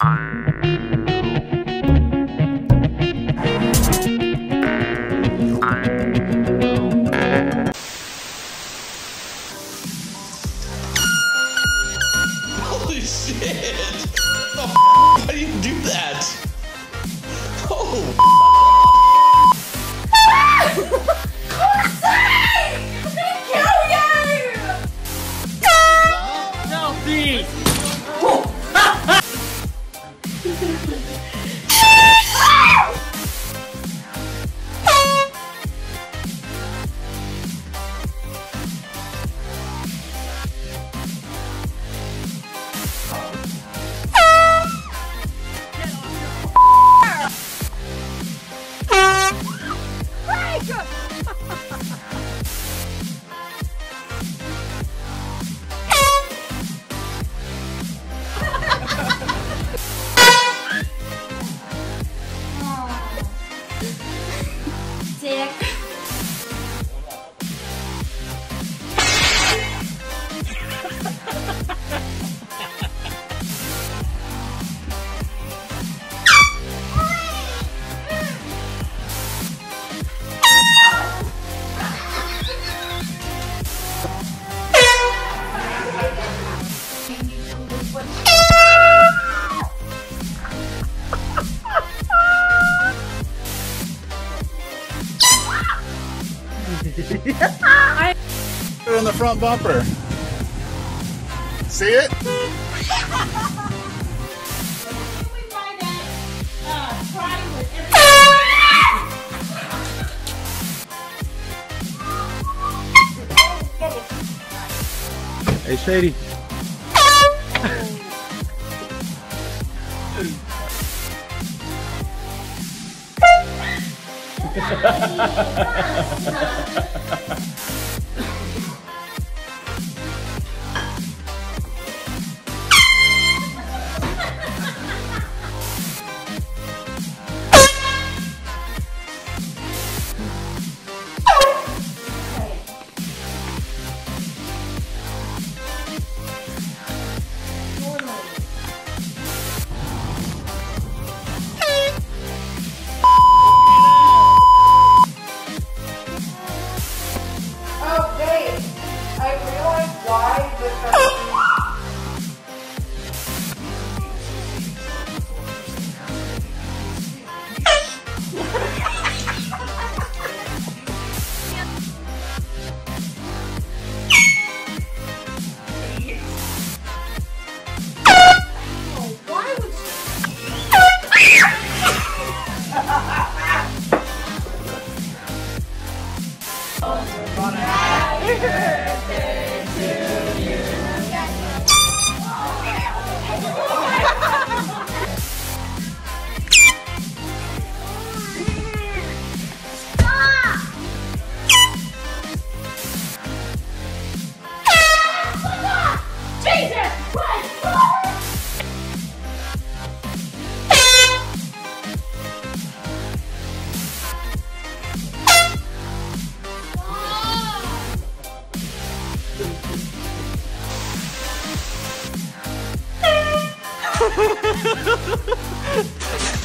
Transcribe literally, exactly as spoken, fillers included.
Holy shit! How do you do that? Oh! On the front bumper. See it? Can we buy that uh, fry with everything? Hey, Shady. Ha ha ha ha ha!